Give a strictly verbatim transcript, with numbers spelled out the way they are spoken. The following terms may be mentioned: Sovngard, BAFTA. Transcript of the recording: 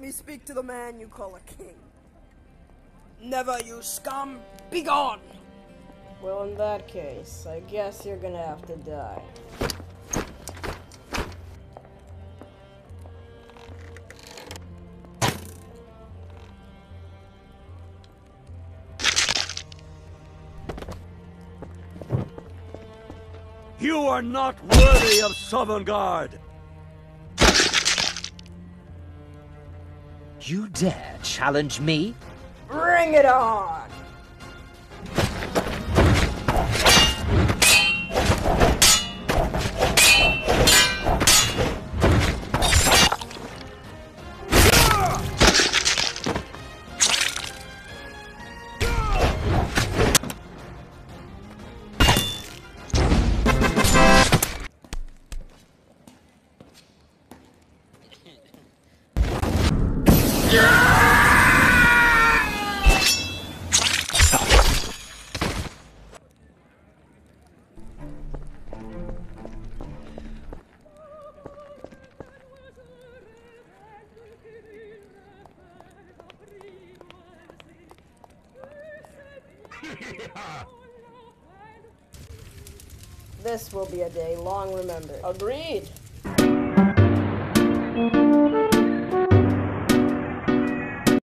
let me speak to the man you call a king. Never, you scum! Be gone! Well, in that case, I guess you're gonna have to die. You are not worthy of Sovngard! You dare challenge me? Bring it on! This will be a day long remembered. Agreed.